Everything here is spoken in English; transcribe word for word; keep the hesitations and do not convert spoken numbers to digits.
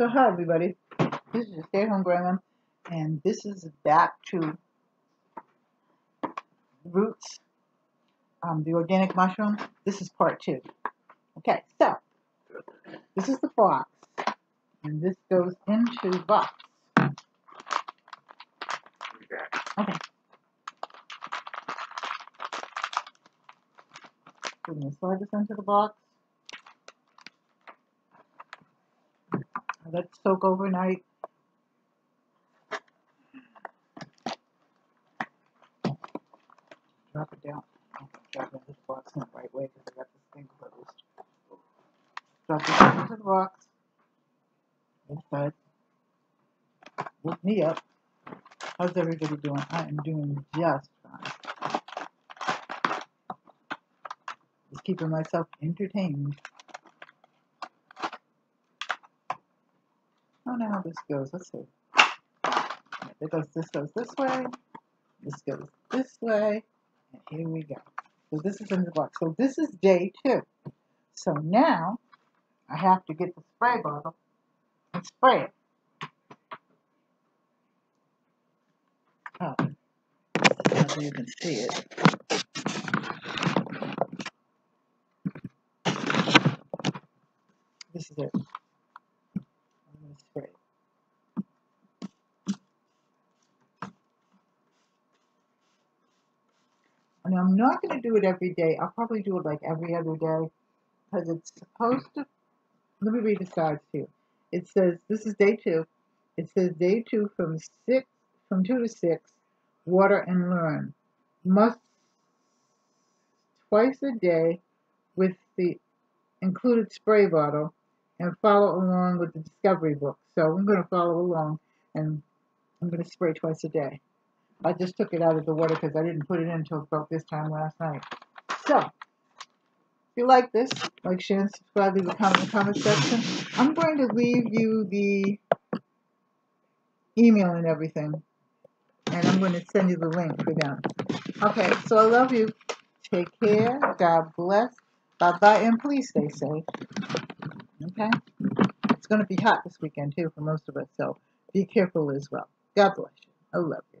So hi everybody, this is your stay-at-home grandma, and this is Back to The Roots, um, the organic mushroom. This is part two. Okay, so this is the box, and this goes into the box. Okay. We're going to slide this into the box. Let it soak overnight. Drop it down. I'll drop it in this box in the right way because I got this thing closed. Drop this into the box. Inside. Look me up. How's everybody doing? I am doing just fine. Just keeping myself entertained. I don't know how this goes. Let's see. Right, that goes, this goes this way. This goes this way. And here we go. So this is in the box. So this is day two. So now I have to get the spray bottle and spray it. Oh, I don't know if you can see it. This is it. Spray. And I'm not going to do it every day. I'll probably do it like every other day because it's supposed to. Let me read the sides too. It says this is day two. It says day two from six from two to six. Water and learn. Must twice a day with the included spray bottle. And follow along with the discovery book. So I'm going to follow along, and I'm going to spray twice a day. I just took it out of the water because I didn't put it in until about this time last night. So, if you like this, like, share, and subscribe, leave a comment in the comment section. I'm going to leave you the email and everything, and I'm going to send you the link for them. Okay, so I love you. Take care. God bless. Bye-bye, and please stay safe. Okay? It's going to be hot this weekend, too, for most of us, so be careful as well. God bless you. I love you.